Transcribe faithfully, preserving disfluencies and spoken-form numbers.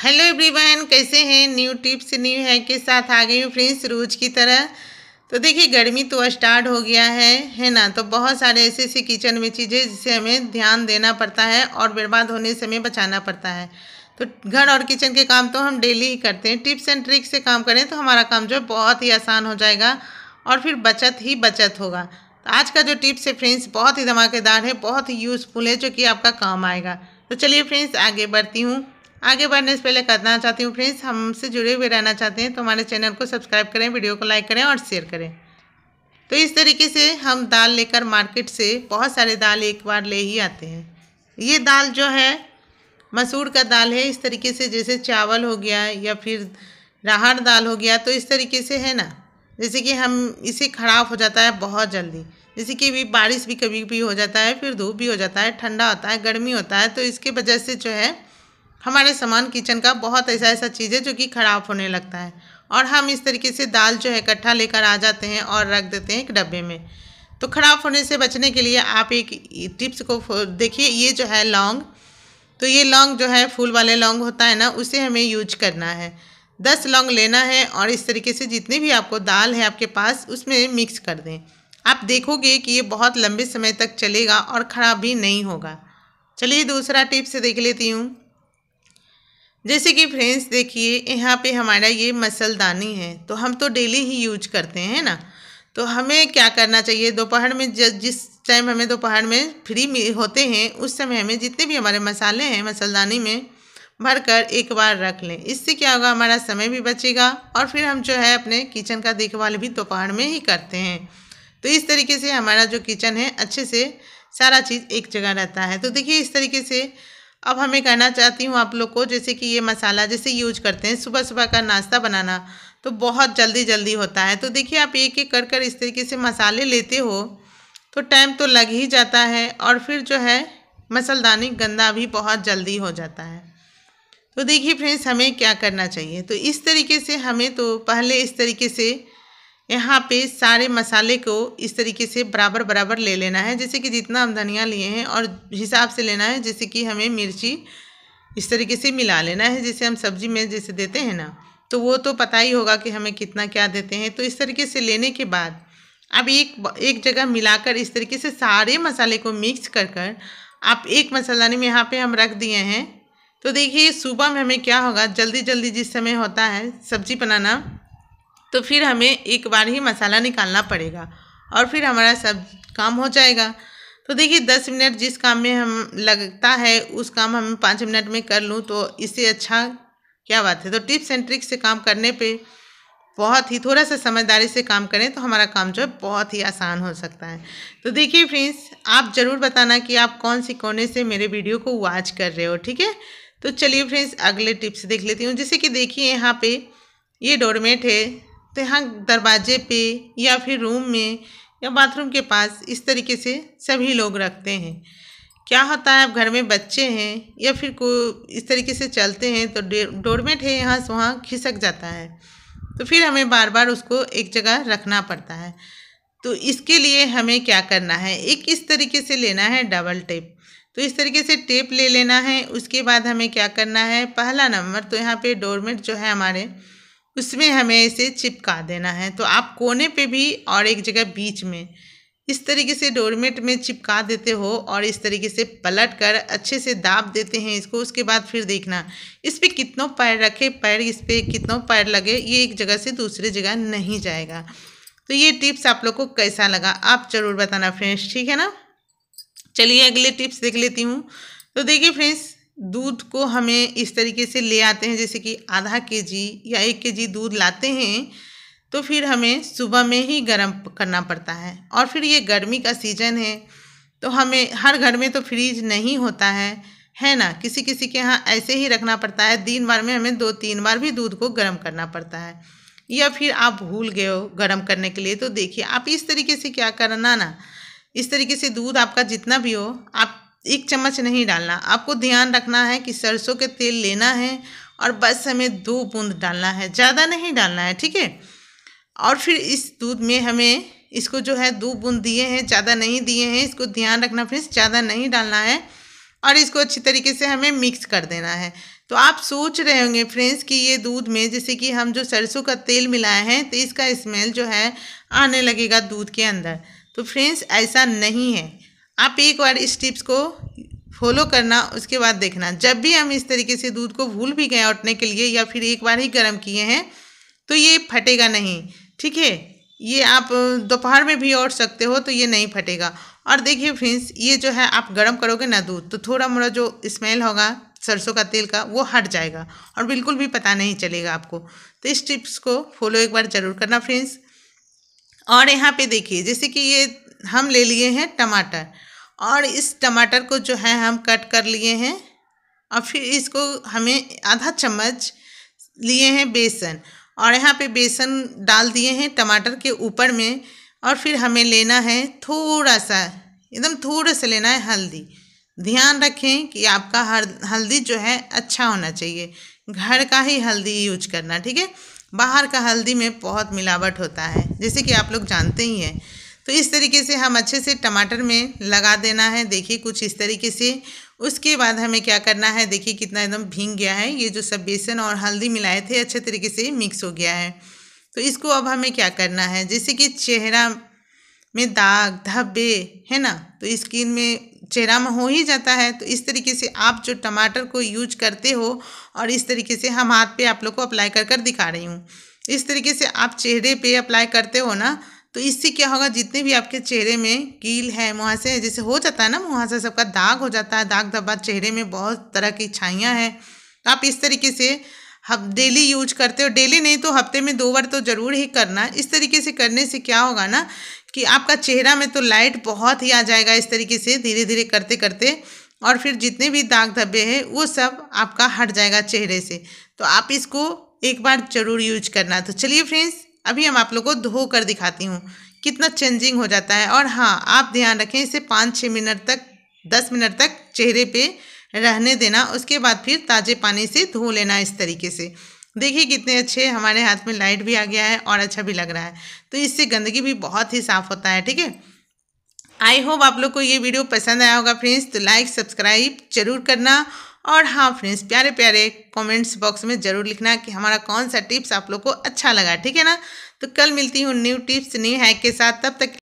Hello everyone, कैसे हैं। New tips new hack के साथ आ गई हूँ फ्रेंड्स, रोज की तरह। तो देखिए, गर्मी तो स्टार्ट हो गया है है ना। तो बहुत सारे ऐसे ऐसी किचन में चीज़ें जिसे हमें ध्यान देना पड़ता है और बर्बाद होने से हमें बचाना पड़ता है। तो घर और किचन के काम तो हम डेली ही करते हैं। टिप्स एंड ट्रिक्स से काम करें तो हमारा काम जो है बहुत ही आसान हो जाएगा और फिर बचत ही बचत होगा। तो आज का जो टिप्स है फ्रेंड्स बहुत ही धमाकेदार है, बहुत ही यूज़फुल है, जो कि आपका काम आएगा। तो चलिए फ्रेंड्स आगे बढ़ती हूँ। आगे बढ़ने से पहले कहना चाहती हूँ फ्रेंड्स, हमसे जुड़े हुए रहना चाहते हैं तो हमारे चैनल को सब्सक्राइब करें, वीडियो को लाइक करें और शेयर करें। तो इस तरीके से हम दाल लेकर मार्केट से बहुत सारे दाल एक बार ले ही आते हैं। ये दाल जो है मसूर का दाल है। इस तरीके से जैसे चावल हो गया या फिर राहर दाल हो गया, तो इस तरीके से है ना, जैसे कि हम इसे ख़राब हो जाता है बहुत जल्दी। जैसे कि भी बारिश भी कभी भी हो जाता है, फिर धूप भी हो जाता है, ठंडा होता है, गर्मी होता है। तो इसके वजह से जो है हमारे सामान किचन का बहुत ऐसा ऐसा चीज़ है जो कि ख़राब होने लगता है। और हम इस तरीके से दाल जो है इकट्ठा लेकर आ जाते हैं और रख देते हैं एक डब्बे में। तो ख़राब होने से बचने के लिए आप एक टिप्स को देखिए। ये जो है लौंग, तो ये लौंग जो है फूल वाले लौंग होता है ना, उसे हमें यूज करना है। दस लौंग लेना है और इस तरीके से जितनी भी आपको दाल है आपके पास उसमें मिक्स कर दें। आप देखोगे कि ये बहुत लंबे समय तक चलेगा और ख़राब भी नहीं होगा। चलिए दूसरा टिप्स देख लेती हूँ। जैसे कि फ्रेंड्स देखिए, यहाँ पे हमारा ये मसलदानी है, तो हम तो डेली ही यूज करते हैं ना। तो हमें क्या करना चाहिए, दोपहर में जिस टाइम हमें दोपहर में फ्री होते हैं उस समय हमें जितने भी हमारे मसाले हैं मसलदानी में भरकर एक बार रख लें। इससे क्या होगा, हमारा समय भी बचेगा और फिर हम जो है अपने किचन का देखभाल भी दोपहर में ही करते हैं। तो इस तरीके से हमारा जो किचन है अच्छे से सारा चीज़ एक जगह रहता है। तो देखिए इस तरीके से अब हमें कहना चाहती हूँ आप लोग को, जैसे कि ये मसाला जैसे यूज करते हैं सुबह सुबह का नाश्ता बनाना, तो बहुत जल्दी जल्दी होता है। तो देखिए आप एक एक कर कर इस तरीके से मसाले लेते हो तो टाइम तो लग ही जाता है और फिर जो है मसलदानी गंदा भी बहुत जल्दी हो जाता है। तो देखिए फ्रेंड्स हमें क्या करना चाहिए, तो इस तरीके से हमें तो पहले इस तरीके से यहाँ पे सारे मसाले को इस तरीके से बराबर बराबर ले लेना है। जैसे कि जितना हम धनिया लिए हैं और हिसाब से लेना है, जैसे कि हमें मिर्ची इस तरीके से मिला लेना है। जैसे हम सब्जी में जैसे देते हैं ना, तो वो तो पता ही होगा कि हमें कितना क्या देते हैं। तो इस तरीके से लेने के बाद अब एक एक जगह मिलाकर इस तरीके से सारे मसाले को मिक्स कर कर आप एक मसालानी में यहाँ पे हम रख दिए हैं। तो देखिए सुबह में हमें क्या होगा, जल्दी जल्दी जिस समय होता है सब्जी बनाना, तो फिर हमें एक बार ही मसाला निकालना पड़ेगा और फिर हमारा सब काम हो जाएगा। तो देखिए दस मिनट जिस काम में हम लगता है उस काम हम पाँच मिनट में कर लूँ, तो इससे अच्छा क्या बात है। तो टिप्स एंड ट्रिक्स से काम करने पे बहुत ही थोड़ा सा समझदारी से काम करें तो हमारा काम जो है बहुत ही आसान हो सकता है। तो देखिए फ्रेंड्स आप ज़रूर बताना कि आप कौन सी कोने से मेरे वीडियो को वॉच कर रहे हो, ठीक है। तो चलिए फ्रेंड्स अगले टिप्स देख लेती हूँ। जैसे कि देखिए यहाँ पे ये डोरमेट है, तो यहाँ दरवाजे पे या फिर रूम में या बाथरूम के पास इस तरीके से सभी लोग रखते हैं। क्या होता है, आप घर में बच्चे हैं या फिर को इस तरीके से चलते हैं तो डोरमेट है यहाँ से वहाँ खिसक जाता है, तो फिर हमें बार बार उसको एक जगह रखना पड़ता है। तो इसके लिए हमें क्या करना है, एक इस तरीके से लेना है डबल टेप। तो इस तरीके से टेप ले लेना है। उसके बाद हमें क्या करना है, पहला नंबर तो यहाँ पे डोरमेट जो है हमारे उसमें हमें इसे चिपका देना है। तो आप कोने पे भी और एक जगह बीच में इस तरीके से डोरमेट में चिपका देते हो और इस तरीके से पलट कर अच्छे से दाब देते हैं इसको। उसके बाद फिर देखना इस पर कितनों पैर रखे, पैर इस पर कितनों पैर लगे, ये एक जगह से दूसरी जगह नहीं जाएगा। तो ये टिप्स आप लोग को कैसा लगा आप ज़रूर बताना फ्रेंड्स, ठीक है ना। चलिए अगले टिप्स देख लेती हूँ। तो देखिए फ्रेंड्स दूध को हमें इस तरीके से ले आते हैं, जैसे कि आधा केजी या एक केजी दूध लाते हैं, तो फिर हमें सुबह में ही गर्म करना पड़ता है। और फिर ये गर्मी का सीज़न है तो हमें हर घर में तो फ्रीज नहीं होता है, है ना। किसी किसी के यहाँ ऐसे ही रखना पड़ता है। दिन भर में हमें दो तीन बार भी दूध को गर्म करना पड़ता है, या फिर आप भूल गए हो गर्म करने के लिए। तो देखिए आप इस तरीके से क्या करना ना, इस तरीके से दूध आपका जितना भी हो आप एक चम्मच नहीं डालना। आपको ध्यान रखना है कि सरसों के तेल लेना है और बस हमें दो बूंद डालना है, ज़्यादा नहीं डालना है, ठीक है। और फिर इस दूध में हमें इसको जो है दो बूंद दिए हैं, ज़्यादा नहीं दिए हैं, इसको ध्यान रखना फ्रेंड्स, ज़्यादा नहीं डालना है। और इसको अच्छी तरीके से हमें मिक्स कर देना है। तो आप सोच रहे होंगे फ्रेंड्स कि ये दूध में जैसे कि हम जो सरसों का तेल मिलाए हैं तो इसका स्मेल जो है आने लगेगा दूध के अंदर। तो फ्रेंड्स ऐसा नहीं है, आप एक बार इस टिप्स को फॉलो करना, उसके बाद देखना। जब भी हम इस तरीके से दूध को भूल भी गए औटने के लिए या फिर एक बार ही गर्म किए हैं तो ये फटेगा नहीं, ठीक है। ये आप दोपहर में भी औट सकते हो तो ये नहीं फटेगा। और देखिए फ्रेंड्स, ये जो है आप गर्म करोगे ना दूध तो थोड़ा मोड़ा जो स्मेल होगा सरसों का तेल का वो हट जाएगा और बिल्कुल भी पता नहीं चलेगा आपको। तो इस टिप्स को फॉलो एक बार ज़रूर करना फ्रेंड्स। और यहाँ पे देखिए जैसे कि ये हम ले लिए हैं टमाटर, और इस टमाटर को जो है हम कट कर लिए हैं, और फिर इसको हमें आधा चम्मच लिए हैं बेसन, और यहाँ पे बेसन डाल दिए हैं टमाटर के ऊपर में। और फिर हमें लेना है थोड़ा सा, एकदम थोड़ा सा लेना है हल्दी। ध्यान रखें कि आपका हर हल्दी जो है अच्छा होना चाहिए, घर का ही हल्दी यूज करना, ठीक है। बाहर का हल्दी में बहुत मिलावट होता है जैसे कि आप लोग जानते ही हैं। तो इस तरीके से हम अच्छे से टमाटर में लगा देना है, देखिए कुछ इस तरीके से। उसके बाद हमें क्या करना है, देखिए कितना एकदम भींग गया है, ये जो सब बेसन और हल्दी मिलाए थे अच्छे तरीके से मिक्स हो गया है। तो इसको अब हमें क्या करना है, जैसे कि चेहरा में दाग धब्बे है ना, तो स्किन में चेहरा में हो ही जाता है। तो इस तरीके से आप जो टमाटर को यूज करते हो, और इस तरीके से हम हाथ पे आप लोग को अप्लाई कर कर दिखा रही हूँ, इस तरीके से आप चेहरे पे अप्लाई करते हो ना, तो इससे क्या होगा, जितने भी आपके चेहरे में कील है, मुहासे है, जैसे हो जाता है ना मुहासा, सबका दाग हो जाता है, दाग धब्बा, चेहरे में बहुत तरह की छाइयाँ हैं। तो आप इस तरीके से हम डेली यूज करते हो, डेली नहीं तो हफ्ते में दो बार तो ज़रूर ही करना। इस तरीके से करने से क्या होगा ना कि आपका चेहरा में तो लाइट बहुत ही आ जाएगा, इस तरीके से धीरे धीरे करते करते, और फिर जितने भी दाग धब्बे हैं वो सब आपका हट जाएगा चेहरे से। तो आप इसको एक बार ज़रूर यूज करना। तो चलिए फ्रेंड्स, अभी हम आप लोगों को धो कर दिखाती हूँ कितना चेंजिंग हो जाता है। और हाँ, आप ध्यान रखें इसे पाँच छः मिनट तक, दस मिनट तक चेहरे पर रहने देना, उसके बाद फिर ताज़े पानी से धो लेना। इस तरीके से देखिए कितने अच्छे हमारे हाथ में लाइट भी आ गया है और अच्छा भी लग रहा है। तो इससे गंदगी भी बहुत ही साफ़ होता है, ठीक है। आई होप आप लोग को ये वीडियो पसंद आया होगा फ्रेंड्स, तो लाइक सब्सक्राइब जरूर करना। और हाँ फ्रेंड्स, प्यारे प्यारे कमेंट्स बॉक्स में ज़रूर लिखना कि हमारा कौन सा टिप्स आप लोग को अच्छा लगा, ठीक है ना। तो कल मिलती हूँ न्यू टिप्स न्यू हैक के साथ, तब तक